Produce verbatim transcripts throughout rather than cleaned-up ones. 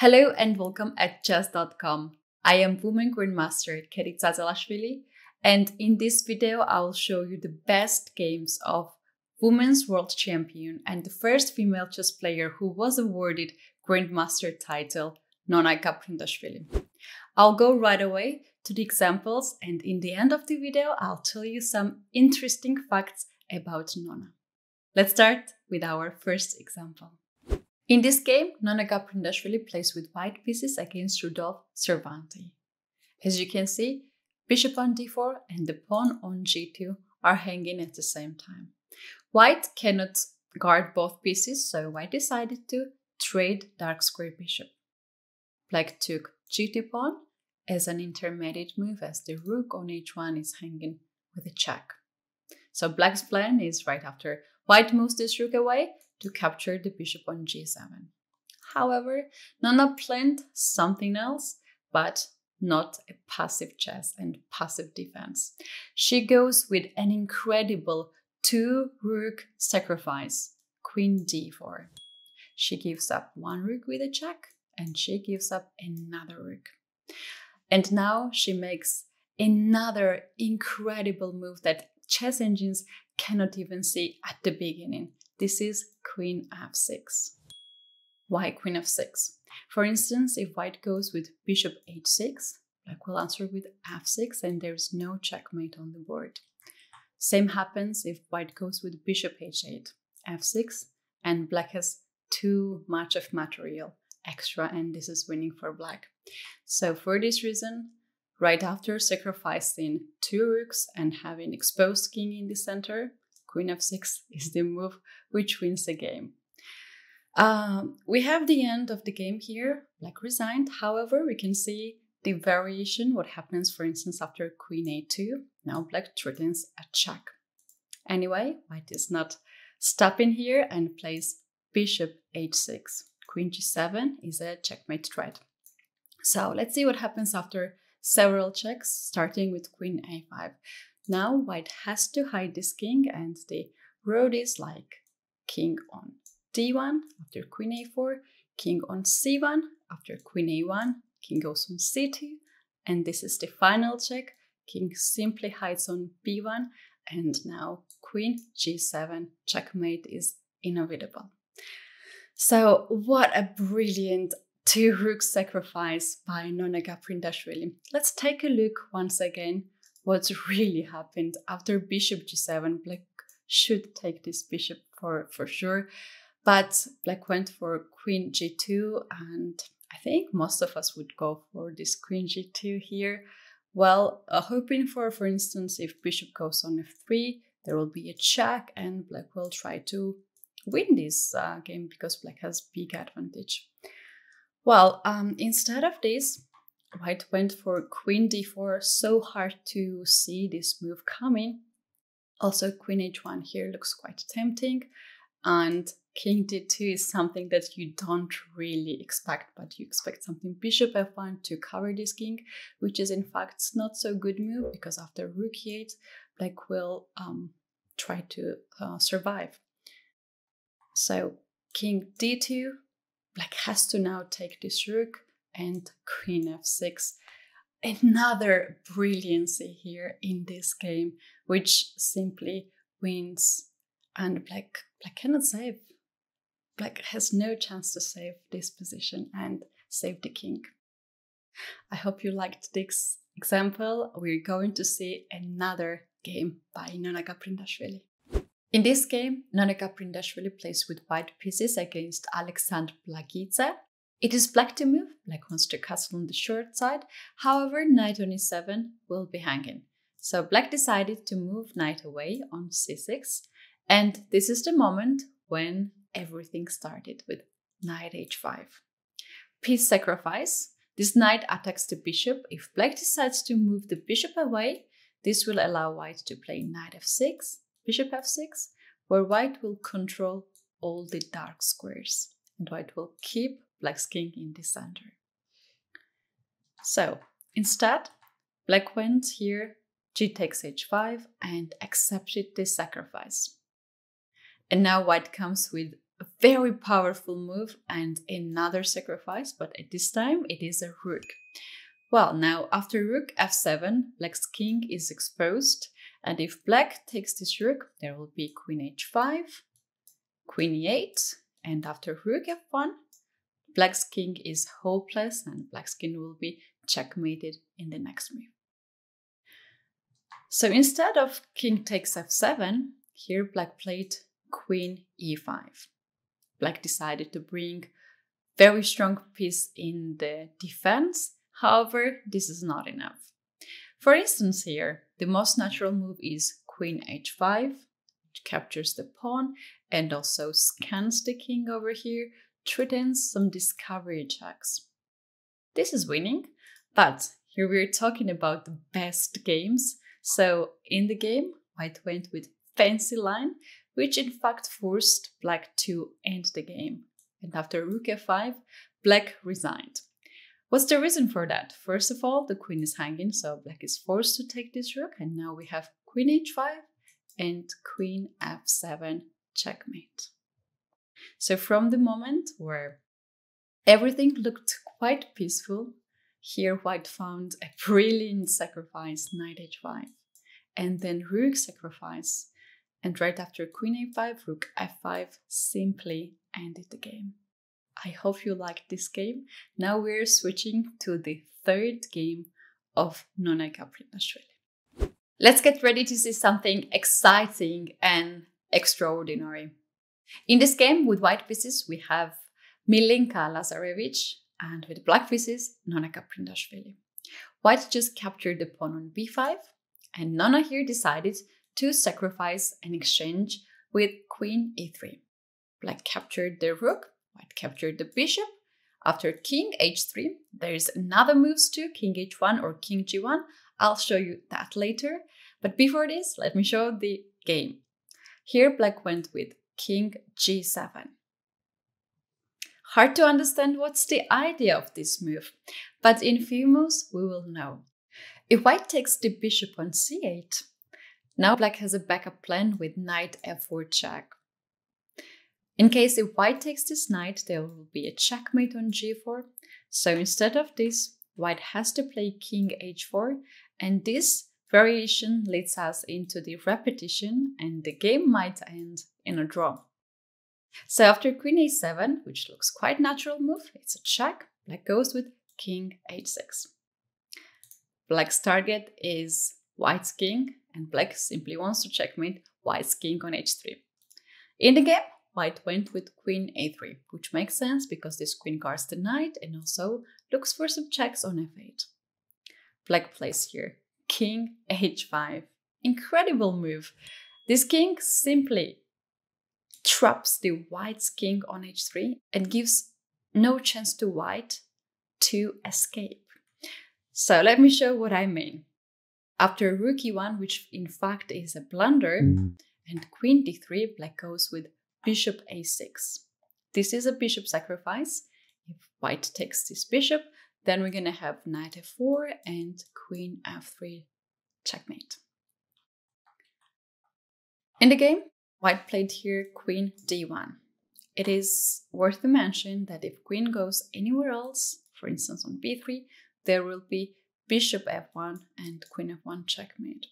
Hello and welcome at chess dot com. I am woman grandmaster Keti Tsatsalashvili, and in this video I will show you the best games of women's world champion and the first female chess player who was awarded grandmaster title, Nona Gaprindashvili. I'll go right away to the examples, and in the end of the video I'll tell you some interesting facts about Nona. Let's start with our first example. In this game, Nona Gaprindashvili plays with white pieces against Rudolf Cervantes. As you can see, bishop on d four and the pawn on g two are hanging at the same time. White cannot guard both pieces, so white decided to trade dark square bishop. Black took g two pawn as an intermediate move, as the rook on h one is hanging with a check. So black's plan is, right after white moves this rook away, to capture the bishop on g seven. However, Nona planned something else, but not a passive chess and passive defense. She goes with an incredible two rook sacrifice, queen d four. She gives up one rook with a check, and she gives up another rook. And now she makes another incredible move that chess engines cannot even see at the beginning. This is queen f six. Why queen f six? For instance, if white goes with bishop h six, black will answer with f six, and there is no checkmate on the board. Same happens if white goes with bishop h eight, f six, and black has too much of material extra, and this is winning for black. So for this reason, right after sacrificing two rooks and having exposed king in the center, queen f six is the move which wins the game. Um, we have the end of the game here. Black resigned. However, we can see the variation, what happens, for instance, after queen a two. Now black threatens a check. Anyway, white is not stopping here and plays bishop h six. Queen g seven is a checkmate threat. So let's see what happens after several checks, starting with queen a five. Now white has to hide this king, and the road is like king on d one after queen a four, king on c one after queen a one, king goes on c two, and this is the final check. King simply hides on b one, and now queen g seven checkmate is inevitable. So what a brilliant two rook sacrifice by Nona Gaprindashvili. Let's take a look once again what's really happened after bishop g seven. Black should take this bishop for, for sure, but black went for queen g two, and I think most of us would go for this queen g two here. Well, uh, hoping for, for instance, if bishop goes on f three, there will be a check, and black will try to win this uh, game because black has big advantage. Well, um, instead of this, white went for queen d four, so hard to see this move coming. Also, queen h one here looks quite tempting, and king d two is something that you don't really expect, but you expect something bishop f one to cover this king, which is in fact not so good move, because after rook e eight, black will um, try to uh, survive. So king d two, black has to now take this rook, and queen f six. Another brilliancy here in this game, which simply wins, and black black cannot save. Black has no chance to save this position and save the king. I hope you liked this example. We're going to see another game by Nona Gaprindashvili. In this game, Nona Gaprindashvili plays with white pieces against Alexandre Blagidze. It is black to move. Black wants to castle on the short side. However, knight on e seven will be hanging. So black decided to move knight away on c six. And this is the moment when everything started, with knight h five. Piece sacrifice. This knight attacks the bishop. If black decides to move the bishop away, this will allow white to play knight f six, bishop f six, where white will control all the dark squares. And white will keep black's king in the center. So instead, black went here, g takes h five, and accepted this sacrifice. And now white comes with a very powerful move and another sacrifice, but at this time it is a rook. Well, now after rook f seven, black's king is exposed, and if black takes this rook, there will be queen h five, queen e eight, and after rook f one, black's king is hopeless and black's king will be checkmated in the next move. So instead of king takes f seven, here black played queen e five. Black decided to bring very strong piece in the defense, however, this is not enough. For instance here, the most natural move is queen h five, which captures the pawn and also scans the king over here, threatens some discovery checks. This is winning, but here we're talking about the best games. So in the game, white went with fancy line, which in fact forced black to end the game. And after rook f five, black resigned. What's the reason for that? First of all, the queen is hanging, so black is forced to take this rook. And now we have queen h five and queen f seven checkmate. So from the moment where everything looked quite peaceful, here white found a brilliant sacrifice, knight h five, and then rook sacrifice, and right after queen a five, rook f five simply ended the game. I hope you liked this game. Now we're switching to the third game of Nona Gaprindashvili. Let's get ready to see something exciting and extraordinary. In this game, with white pieces, we have Milinka Lazarevich, and with black pieces, Nona Gaprindashvili. White just captured the pawn on b five, and Nona here decided to sacrifice an exchange with queen e three. Black captured the rook, white captured the bishop. After king h three, there is another moves too, king h one or king g one. I'll show you that later. But before this, let me show the game. Here, black went with king g seven. Hard to understand what's the idea of this move, but in few moves we will know. If white takes the bishop on c eight, now black has a backup plan with knight f four check. In case if white takes this knight, there will be a checkmate on g four, so instead of this, white has to play king h four, and this variation leads us into the repetition, and the game might end in a draw. So after queen a seven, which looks quite natural move, it's a check, black goes with king h six. Black's target is white's king, and black simply wants to checkmate white's king on h three. In the game, white went with queen a three, which makes sense because this queen guards the knight and also looks for some checks on f eight. Black plays here king h five. Incredible move. This king simply traps the white's king on h three and gives no chance to white to escape. So let me show what I mean. After rook e one, which in fact is a blunder, and queen d three, black goes with bishop a six. This is a bishop sacrifice. If white takes this bishop, then we're gonna have knight f four and queen f three checkmate. In the game, white played here queen d one. It is worth to mention that if queen goes anywhere else, for instance on b three, there will be bishop f one and queen f one checkmate.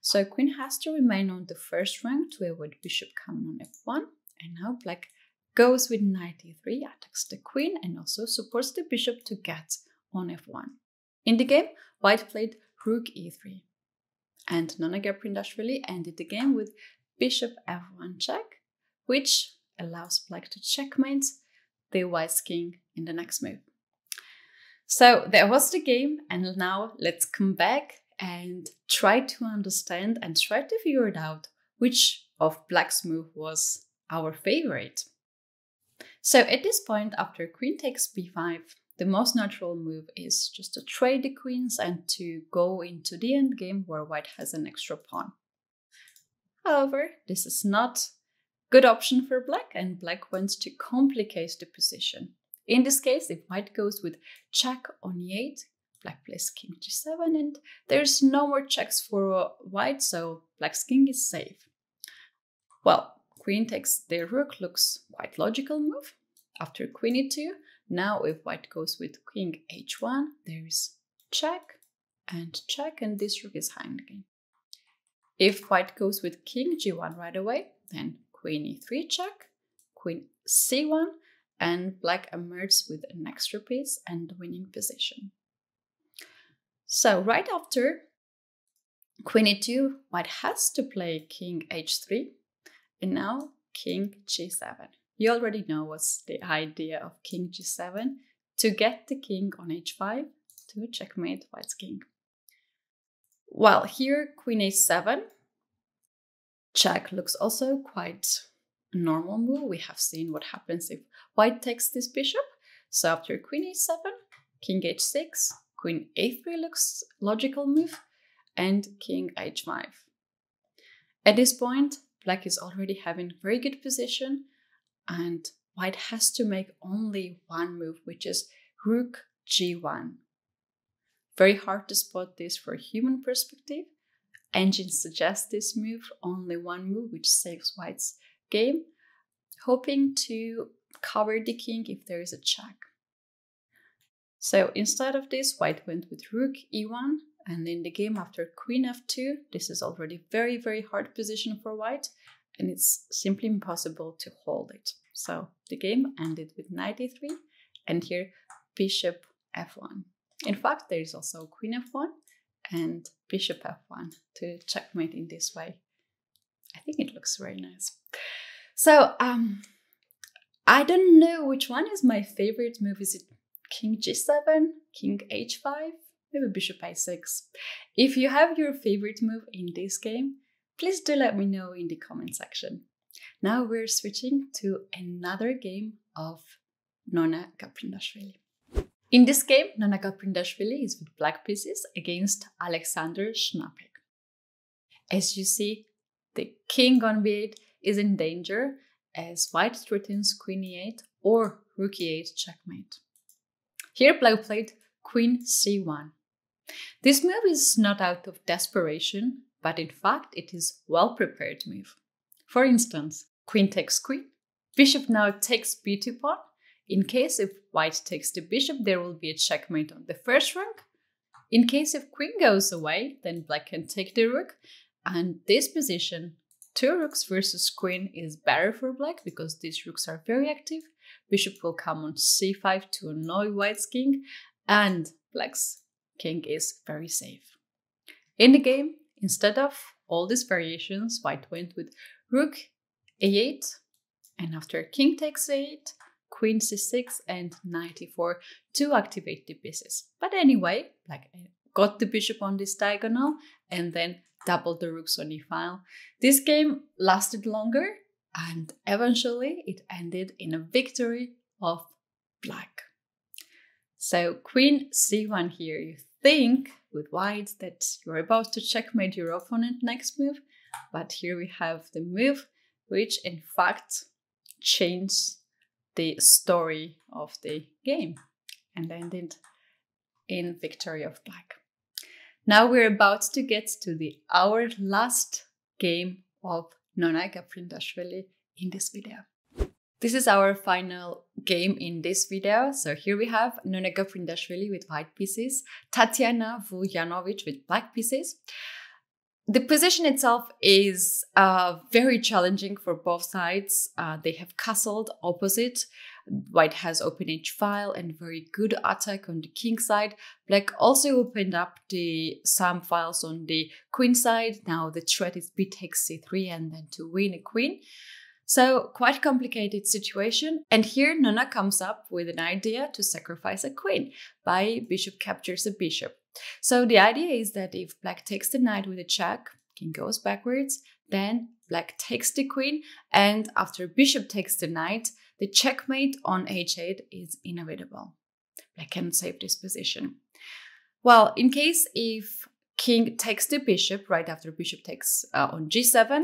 So queen has to remain on the first rank to avoid bishop coming on f one, and now black goes with knight e three, attacks the queen and also supports the bishop to get on f one. In the game, white played rook e three, and Nona Gaprindashvili ended the game with bishop f one check, which allows black to checkmate the white's king in the next move. So there was the game, and now let's come back and try to understand and try to figure it out which of black's move was our favorite. So at this point, after queen takes b five, the most natural move is just to trade the queens and to go into the endgame where white has an extra pawn. However, this is not a good option for black, and black wants to complicate the position. In this case, if white goes with check on e eight, black plays king g seven, and there's no more checks for white, so black's king is safe. Well, Queen takes the rook looks quite logical move. After queen e two, now if white goes with king h one, there is check and check, and this rook is hanged again. If white goes with king g one right away, then queen e three check, queen c one, and black emerges with an extra piece and the winning position. So right after queen e two, white has to play king h three, and now king g seven. You already know what's the idea of king g seven, to get the king on h five to checkmate white's king. Well, here queen a seven, check looks also quite a normal move. We have seen what happens if white takes this bishop. So after queen a seven, king h six, queen a three looks logical move, and king h five. At this point, black is already having very good position, and white has to make only one move, which is rook g one. Very hard to spot this for human perspective. Engines suggest this move, only one move, which saves white's game, hoping to cover the king if there is a check. So instead of this, white went with rook e one, and in the game after queen f two, this is already very, very hard position for white, and it's simply impossible to hold it. So the game ended with knight e three, and here bishop f one. In fact, there is also queen f one and bishop f one to checkmate in this way. I think it looks very nice. So um, I don't know which one is my favorite move. Is it king g seven, king h five, maybe bishop a six? If you have your favorite move in this game, please do let me know in the comment section. Now we're switching to another game of Nona Gaprindashvili. In this game, Nona Gaprindashvili is with black pieces against Alexander Schnappik. As you see, the king on b eight is in danger as white threatens queen e eight or rook e eight checkmate. Here black played queen c one. This move is not out of desperation, but in fact it is well-prepared move. For instance, queen takes queen, bishop now takes b two pawn. In case if white takes the bishop, there will be a checkmate on the first rank. In case if queen goes away, then black can take the rook. And this position, two rooks versus queen, is better for black because these rooks are very active. Bishop will come on c five to annoy white's king, and black's king is very safe. In the game, instead of all these variations, white went with rook a eight, and after king takes a eight, queen c six and knight e four to activate the pieces. But anyway, black got the bishop on this diagonal and then doubled the rooks on e file. This game lasted longer, and eventually it ended in a victory of black. So queen c one here. You think with white that you're about to checkmate your opponent next move, but here we have the move which in fact changed the story of the game and ended in victory of black. Now we're about to get to the our last game of Nona Gaprindashvili in this video. This is our final game in this video. So here we have Nona Gaprindashvili with white pieces, Tatyana Vujanovic with black pieces. The position itself is uh, very challenging for both sides. Uh, they have castled opposite. White has open h file and very good attack on the king side. Black also opened up the some files on the queen side. Now the threat is b takes c three and then to win a queen. So quite complicated situation. And here Nona comes up with an idea to sacrifice a queen by bishop captures a bishop. So the idea is that if black takes the knight with a check, king goes backwards, then black takes the queen, and after bishop takes the knight, the checkmate on h eight is inevitable. Black can save this position. Well, in case if king takes the bishop right after bishop takes uh, on g seven,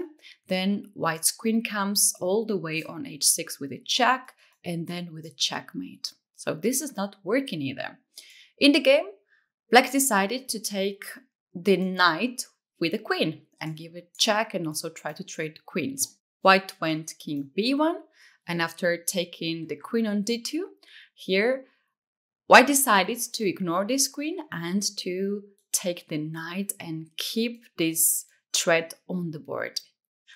then white's queen comes all the way on h six with a check and then with a checkmate. So this is not working either. In the game, black decided to take the knight with a queen and give it check and also try to trade queens. White went king b one, and after taking the queen on d two, here White decided to ignore this queen and to take the knight and keep this threat on the board.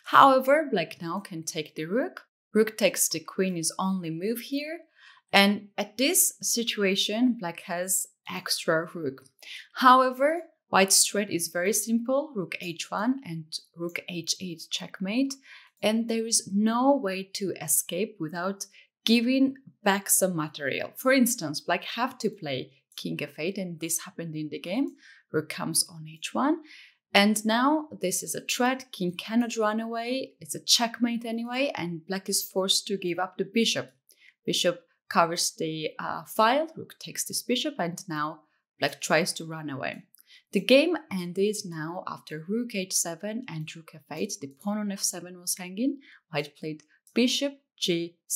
However, Black now can take the rook. Rook takes the queen is only move here, and at this situation Black has extra rook. However, White's threat is very simple, rook h one and rook h eight checkmate, and there is no way to escape without giving back some material. For instance, Black have to play king f eight, and this happened in the game. Rook comes on h one, and now this is a threat, king cannot run away, it's a checkmate anyway, and Black is forced to give up the bishop. Bishop covers the uh, file, rook takes this bishop, and now Black tries to run away. The game ended now after rook h seven and rook f eight. The pawn on f seven was hanging. White played bishop g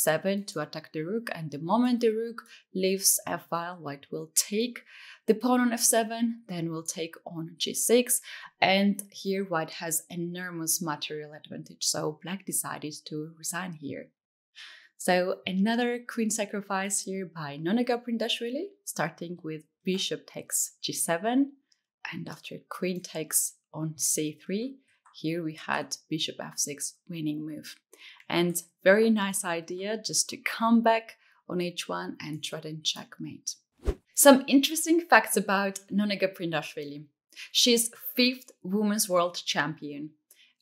seven to attack the rook, and the moment the rook leaves f-file, White will take the pawn on f seven, then will take on g six, and here White has enormous material advantage, so Black decided to resign here. So another queen sacrifice here by Nona Gaprindashvili, starting with bishop takes g seven, and after queen takes on c three, here we had bishop f six winning move. And very nice idea just to come back on h one and threaten checkmate. Some interesting facts about Nona Gaprindashvili. She is fifth women's world champion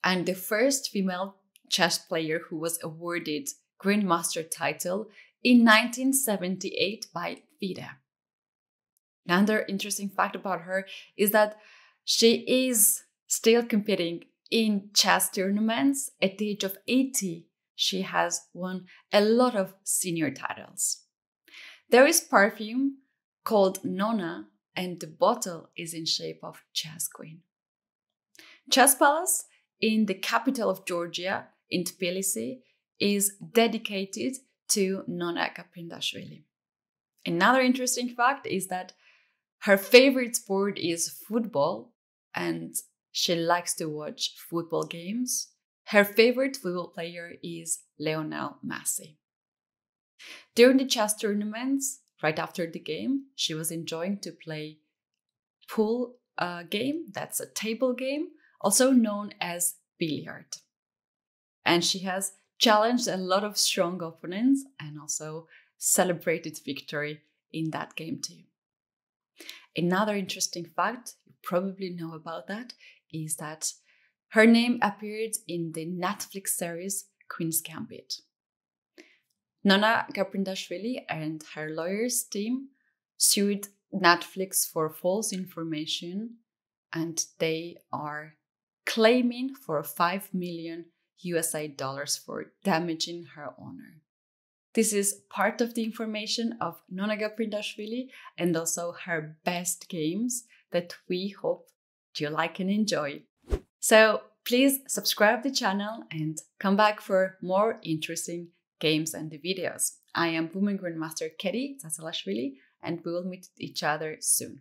and the first female chess player who was awarded Grandmaster title in nineteen seventy-eight by FIDE. Another interesting fact about her is that she is still competing in chess tournaments. At the age of eighty, she has won a lot of senior titles. There is perfume called Nona, and the bottle is in shape of chess queen. Chess Palace in the capital of Georgia, in Tbilisi, is dedicated to Nona Gaprindashvili. Another interesting fact is that her favorite sport is football, and she likes to watch football games. Her favorite football player is Lionel Messi. During the chess tournaments, right after the game, she was enjoying to play pool uh, game, that's a table game, also known as billiard. And she has challenged a lot of strong opponents and also celebrated victory in that game too. Another interesting fact, you probably know about that, is that her name appeared in the Netflix series Queen's Gambit. Nona Gaprindashvili and her lawyers team sued Netflix for false information, and they are claiming for five million U S A dollars for damaging her honor. This is part of the information of Nona Gaprindashvili and also her best games that we hope you like and enjoy. So please subscribe to the channel and come back for more interesting games and the videos. I am Women Grandmaster Keti Tsatsalashvili, and we will meet each other soon.